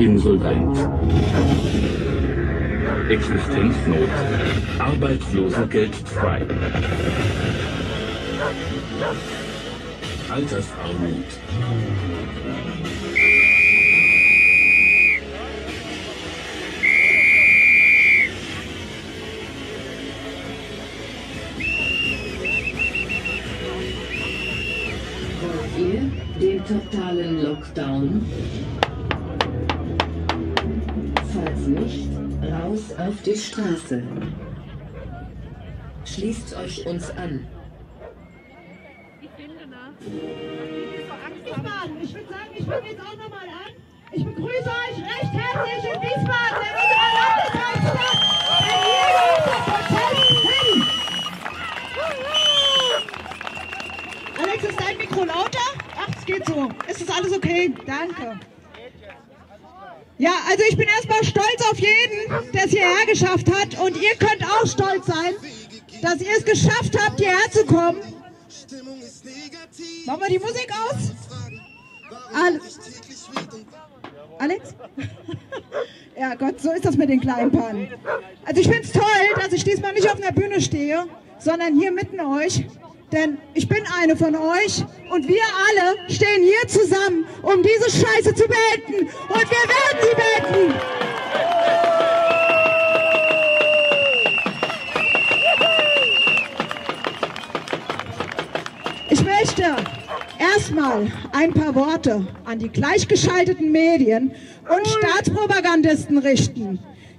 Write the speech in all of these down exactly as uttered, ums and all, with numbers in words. Insolvenz, Existenznot, Arbeitslosengeld frei, Altersarmut. Den totalen Lockdown? Falls nicht, raus auf die Straße. Schließt euch uns an. Ich würde sagen, ich fange jetzt auch nochmal an. Ich begrüße euch recht herzlich in Wiesbaden, in unserer Landeshauptstadt, in jedem unserer Prozenten. Alex, ist dein Mikro lauter? Geht so. Ist das alles okay? Danke. Ja, also ich bin erstmal stolz auf jeden, der es hierher geschafft hat. Und ihr könnt auch stolz sein, dass ihr es geschafft habt, hierher zu kommen. Machen wir die Musik aus? Alex? Ja, Gott, so ist das mit den kleinen Pannen. Also ich finde es toll, dass ich diesmal nicht auf einer Bühne stehe, sondern hier mitten euch. Denn ich bin eine von euch und wir alle stehen hier zusammen, um diese Scheiße zu beenden. Und wir werden sie beenden. Ich möchte erstmal ein paar Worte an die gleichgeschalteten Medien und Staatspropagandisten richten.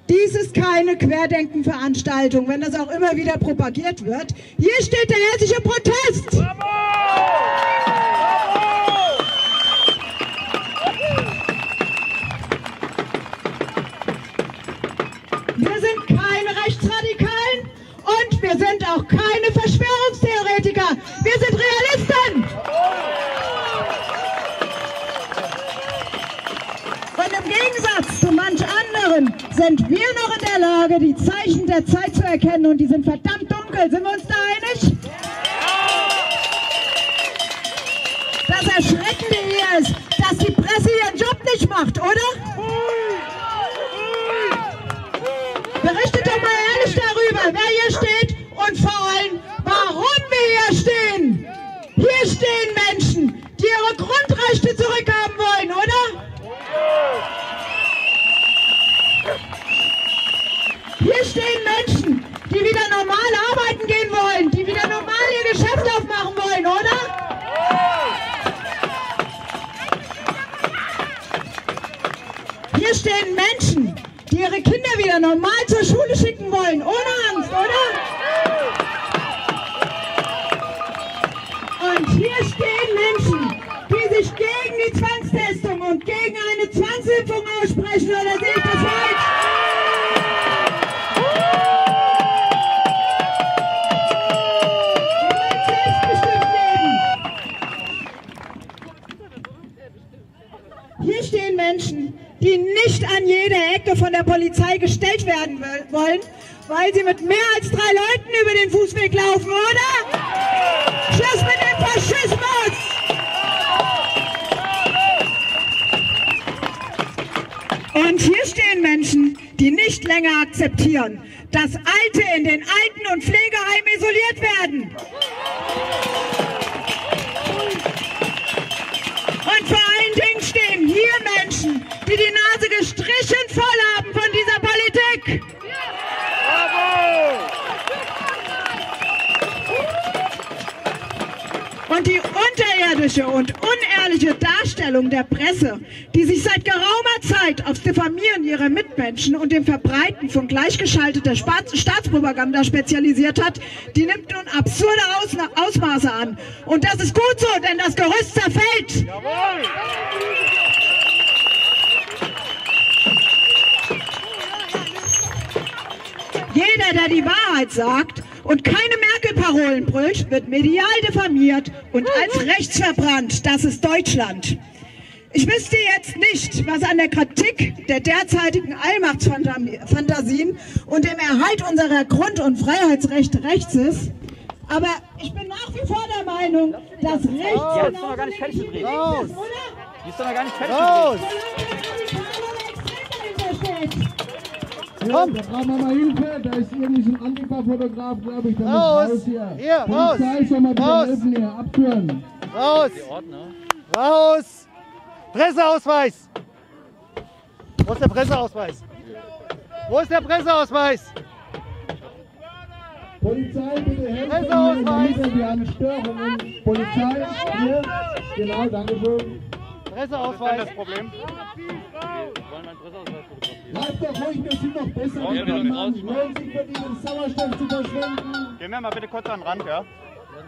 Dies ist keine Querdenken-Veranstaltung, wenn das auch immer wieder propagiert wird. Hier steht der herzliche Protest. Bravo! Bravo! Wir sind keine Rechtsradikalen und wir sind auch keine Verschwörungstheoretiker. Wir sind Realisten. Und im Gegensatz zu manch anderen sind wir noch in der Lage, die Zeichen der Zeit zu erkennen, und die sind verdammt dunkel. Sind wir uns da einig? Das Erschreckende hier ist, dass die Presse ihren Job nicht macht, oder? Berichtet doch mal ehrlich darüber, wer hier steht und vor allem, warum wir hier stehen. Hier stehen Menschen, die ihre Grundrechte zurückhaben wollen, oder? Hier stehen Menschen, die wieder normal arbeiten gehen wollen, die wieder normal ihr Geschäft aufmachen wollen, oder? Hier stehen Menschen, die ihre Kinder wieder normal zur Schule schicken wollen, ohne Angst, oder? Und hier stehen Menschen, die sich gegen die Zwangstestung und gegen eine Zwangsimpfung aussprechen, oder sehe ich das falsch? Hier stehen Menschen, die nicht an jede Ecke von der Polizei gestellt werden wollen, weil sie mit mehr als drei Leuten über den Fußweg laufen, oder? Schluss mit dem Faschismus! Und hier stehen Menschen, die nicht länger akzeptieren, dass Alte in den Alten- und Pflegeheimen isoliert werden. Und vor allen Dingen stehen hier Menschen, die die Nase gestrichen voll haben von dieser Politik. Und die unterirdische und unehrliche Darstellung der Presse, die sich seit geraumer Zeit aufs Diffamieren ihrer Mitmenschen und dem Verbreiten von gleichgeschalteter Staatspropaganda spezialisiert hat, die nimmt nun absurde Ausmaße an. Und das ist gut so, denn das Gerüst zerfällt. Jawohl. Jeder, der die Wahrheit sagt und keine Merkel-Parolen brüllt, wird medial diffamiert und als rechts verbrannt. Das ist Deutschland. Ich wüsste jetzt nicht, was an der Kritik der derzeitigen Allmachtsfantasien und dem Erhalt unserer Grund- und Freiheitsrechte rechts ist, aber ich bin nach wie vor der Meinung, dass rechts... Ja, die ist doch noch gar nicht fertig gedreht. Die ist doch noch gar nicht fertig gedreht. Komm! Da brauchen wir mal Hilfe, da ist irgendwie so ein Antifa-Fotograf, glaube ich. Raus! Hier, hier raus! Raus! Hier. Abführen. Raus! Raus! Presseausweis! Wo ist der Presseausweis? Wo ist der Presseausweis? Polizei, bitte helfen mir, wir haben Störungen. Polizei, hier, genau, danke schön. Presseausweis. Das ist das Problem. Wir wollen einen Presseausweis fotografieren. Bleibt doch ruhig, wir sind doch besser. Wir wollen sich für diesen Sauerstoff zu verschwenden. Gehen wir mal bitte kurz an den Rand, ja?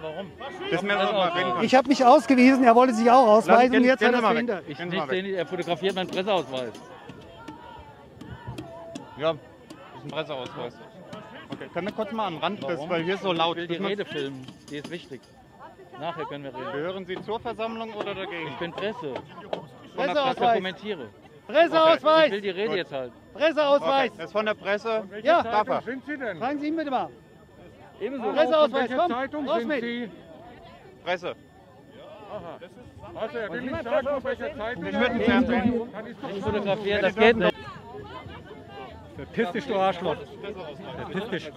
Warum? Mal ich habe mich ausgewiesen, er wollte sich auch ausweisen Lass, und jetzt hat er es verhindert. Ich nicht sehen, er fotografiert meinen Presseausweis. Ja, das ist ein Presseausweis. Okay, können wir kurz mal am Rand, das, weil hier ist so laut. Ich will die Rede filmen, die ist wichtig. Nachher können wir reden. Gehören Sie zur Versammlung oder dagegen? Ich bin Presse. Von der Presse kommentiere. Presseausweis! Okay. Ich will die Rede Gut. jetzt halten. Presseausweis! Okay. Das ist von der Presse. Von ja, darf er. Sind Sie denn? Fragen Sie ihn bitte mal. Ebenso. Presseausweis, komm, Zeitung raus mit. Sie? Presse. Aha. Das ist also, er will nicht sagen, auf welcher Zeitung. Ich würde ihn fernsehen. Ich fotografiere, das geht nicht. Verpiss dich, du Arschloch. Verpiss dich.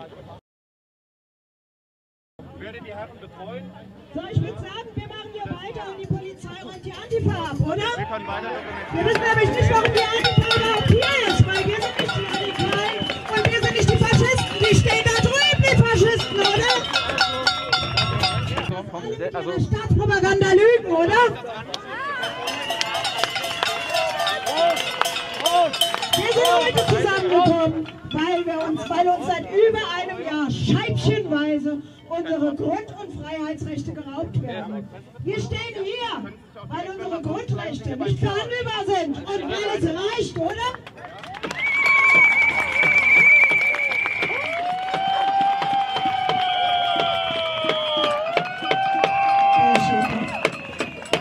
Werde die Herren betreuen? So, ich würde sagen, wir machen hier weiter und die Polizei räumt die Antifa ab, oder? Wir können weiter. Wir wissen nämlich nicht, warum die Antifa überhaupt hier ist, weil wir sind nicht die Radikalen und wir sind nicht die Faschisten. Die stehen da drüben, die Faschisten, oder? Also, die Staatspropaganda lügen, oder? Wir sind heute zusammengekommen, weil, wir uns, weil uns seit über einem Jahr scheibchenweise unsere Grund- und Freiheitsrechte geraubt werden. Wir stehen hier, weil unsere Grundrechte nicht verhandelbar sind und weil es reicht, oder?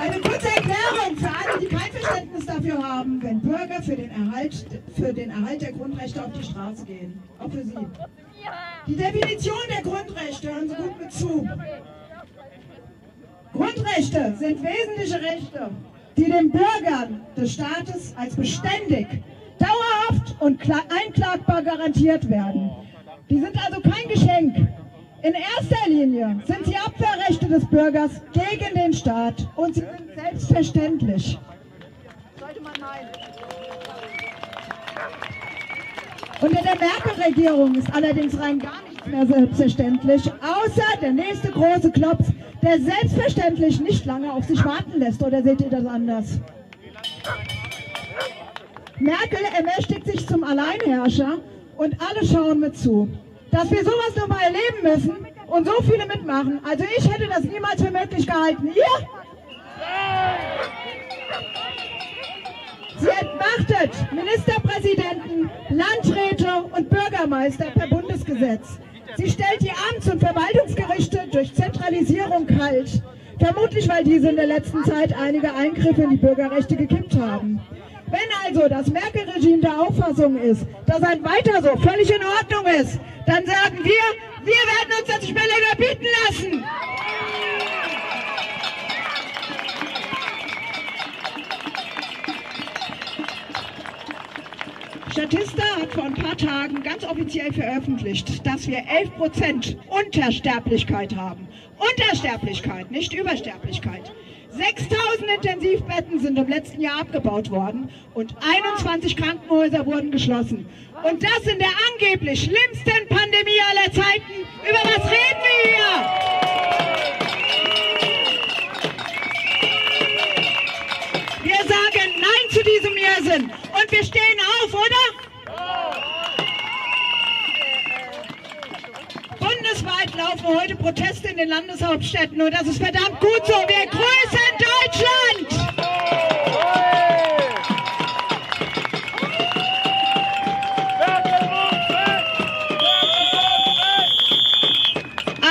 Eine kurze Erklärung für alle, die kein Verständnis dafür haben, wenn Bürger für den Erhalt, für den Erhalt der Grundrechte auf die Straße gehen. Auch für Sie. Die Definition der Grundrechte, hören Sie gut mit zu. Grundrechte sind wesentliche Rechte, die den Bürgern des Staates als beständig, dauerhaft und einklagbar garantiert werden. Die sind also kein Geschenk. In erster Linie sind sie Abwehrrechte des Bürgers gegen den Staat und sie sind selbstverständlich. Sollte man meinen. Und in der Merkel-Regierung ist allerdings rein gar nichts mehr selbstverständlich, außer der nächste große Klops, der selbstverständlich nicht lange auf sich warten lässt. Oder seht ihr das anders? Merkel ermächtigt sich zum Alleinherrscher und alle schauen mit zu. Dass wir sowas nochmal erleben müssen und so viele mitmachen, also ich hätte das niemals für möglich gehalten. Ihr? Sie entmachtet Ministerpräsidenten, Landräte und Bürgermeister per Bundesgesetz. Sie stellt die Amts- und Verwaltungsgerichte durch Zentralisierung kalt. Vermutlich, weil diese in der letzten Zeit einige Eingriffe in die Bürgerrechte gekippt haben. Wenn also das Merkel-Regime der Auffassung ist, dass ein Weiter so völlig in Ordnung ist, dann sagen wir, wir werden uns das nicht mehr länger bieten lassen. Statista hat vor ein paar Tagen ganz offiziell veröffentlicht, dass wir elf Prozent Untersterblichkeit haben. Untersterblichkeit, nicht Übersterblichkeit. sechstausend Intensivbetten sind im letzten Jahr abgebaut worden und einundzwanzig Krankenhäuser wurden geschlossen. Und das in der angeblich schlimmsten Pandemie aller Zeiten. Über was reden wir hier? Wir sagen Nein zu diesem Irrsinn. Und wir stehen auf, oder? Bundesweit laufen heute Proteste in den Landeshauptstädten und das ist verdammt gut so. Wir grüßen Deutschland!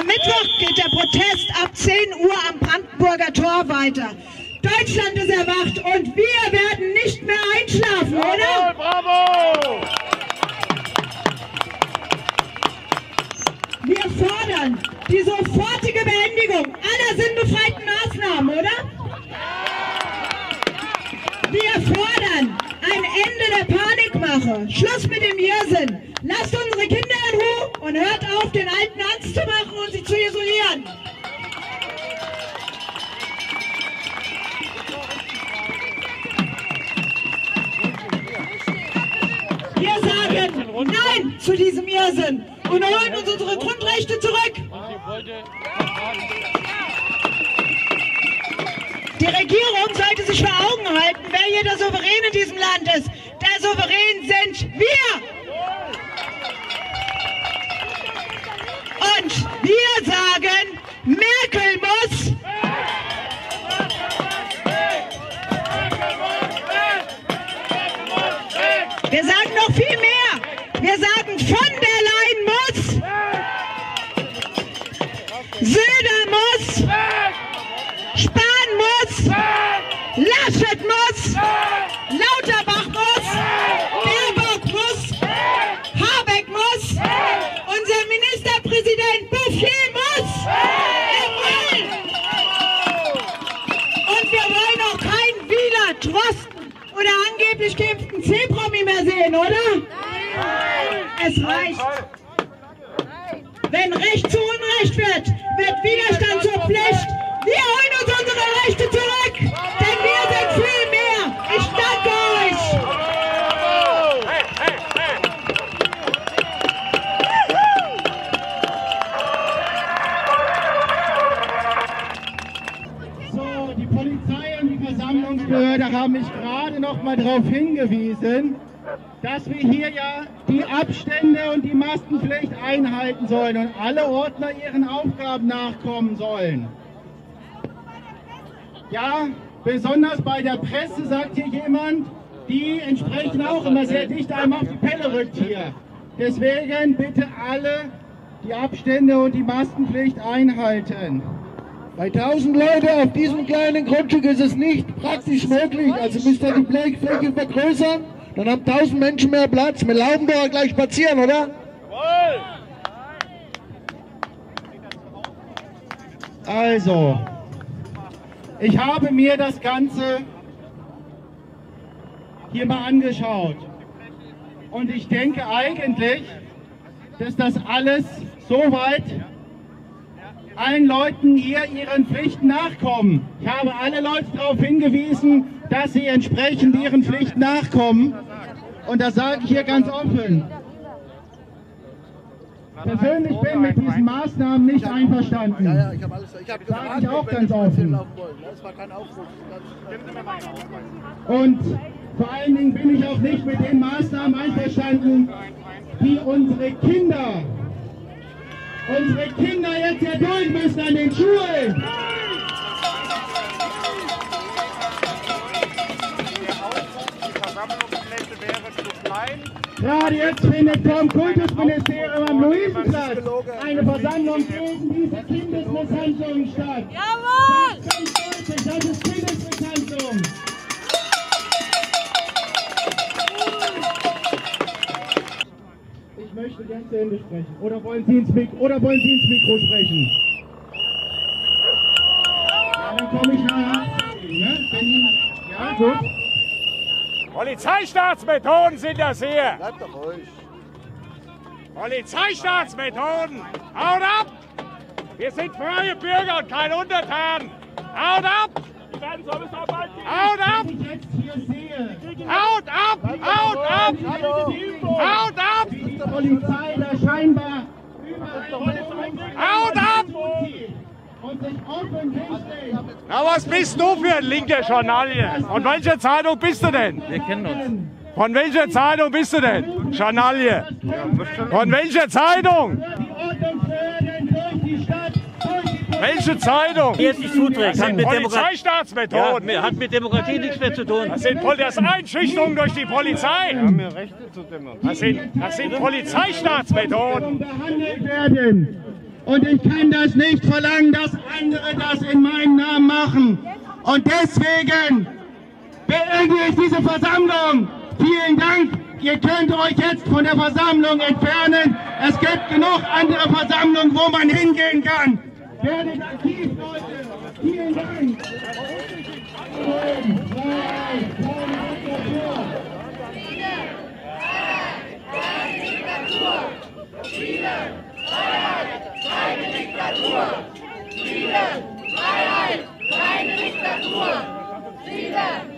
Am Mittwoch geht der Protest ab zehn Uhr am Brandenburger Tor weiter. Deutschland ist erwacht und wir werden nicht mehr einschlafen, oder? Bravo! Wir fordern die sofortige Beendigung aller sinnbefreiten Maßnahmen, oder? Wir fordern ein Ende der Panikmache, Schluss mit dem Irrsinn, Lasst unsere Kinder in Ruhe und hört auf, den Alten Angst zu machen und sie zu isolieren. Wir sagen Nein zu diesem Irrsinn und holen uns unsere Grundrechte zurück. Die Regierung sollte sich vor Augen halten, wer hier der Souverän in diesem Land ist. Der Souverän sind wir! Und wir sagen, Merkel muss... Wir sagen noch viel mehr. Wir sagen, von der Leyen muss... Söder muss... Spahn muss... Laschet muss... Lauterbach muss... Dierbach muss... Habeck muss... Unser Ministerpräsident Bouffier muss... Und wir wollen auch keinen Wieler, Drosten oder angeblich geimpften C-Promi mehr sehen, oder? Nein! Es reicht! Wenn Recht zu Unrecht wird, wird Widerstand zur Pflicht. Wir holen uns unsere Rechte zurück, denn wir sind viel mehr. Ich danke euch. So, die Polizei und die Versammlungsbehörde haben mich gerade noch mal darauf hingewiesen, dass wir hier ja die Abstände und die Maskenpflicht einhalten sollen und alle Ordner ihren Aufgaben nachkommen sollen. Ja, besonders bei der Presse, sagt hier jemand, die entsprechen auch immer sehr dicht einem auf die Pelle rückt hier. Deswegen bitte alle die Abstände und die Maskenpflicht einhalten. Bei tausend Leute auf diesem kleinen Grundstück ist es nicht praktisch möglich, also müsst ihr die Fläche vergrößern. Dann haben tausend Menschen mehr Platz. Wir laufen doch gleich spazieren, oder? Jawohl! Also, ich habe mir das Ganze hier mal angeschaut. Und ich denke eigentlich, dass das alles soweit allen Leuten hier ihren Pflichten nachkommen. Ich habe alle Leute darauf hingewiesen, dass sie entsprechend ihren Pflichten nachkommen. Und das sage ich hier ganz offen. Persönlich bin ich mit diesen Maßnahmen nicht einverstanden. Das sage ich auch ganz offen. Und vor allen Dingen bin ich auch nicht mit den Maßnahmen einverstanden, die unsere Kinder, unsere Kinder jetzt erdulden müssen an den Schulen. Gerade jetzt findet vom Kultusministerium am Luisenplatz eine Versammlung gegen diese Kindesmisshandlung statt. Jawohl! Das ist Kindesmisshandlung. Ich möchte gern zu Ende sprechen. Oder wollen Sie ins Mikro, oder wollen Sie ins Mikro sprechen? Ja, dann komme ich nachher. Ja, gut. Polizeistaatsmethoden sind das hier! Bleibt doch ruhig! Polizeistaatsmethoden! Haut ab! Wir sind freie Bürger und kein Untertan! Haut ab! Die werden sowieso bald gehen! Haut ab! Haut ab! Haut ab! Haut ab! Die Polizei da scheinbar überall Haut ab! Und sich offensichtlich. Na, was bist du für ein linker Journal hier? Von welcher Zeitung bist du denn? Wir kennen uns. Von welcher Zeitung bist du denn? Journal hier. Von welcher Zeitung? Welche Zeitung? Hier ist die Zuträge. Hat mit Polizeistaatsmethoden. Ja, hat mit Demokratie nichts mehr zu tun. Das sind das Einschüchterungen durch die Polizei. Wir haben hier Rechte zu demonstrieren. Das sind Polizeistaatsmethoden. Behandelt werden. Und ich kann das nicht verlangen, dass andere das in meinem Namen machen. Und deswegen beende ich diese Versammlung. Vielen Dank. Ihr könnt euch jetzt von der Versammlung entfernen. Es gibt genug andere Versammlungen, wo man hingehen kann. Werdet aktiv, Leute. Vielen Dank. Freiheit, Frieden, Freiheit, keine Diktatur. Frieden, Freiheit, keine Diktatur. Frieden.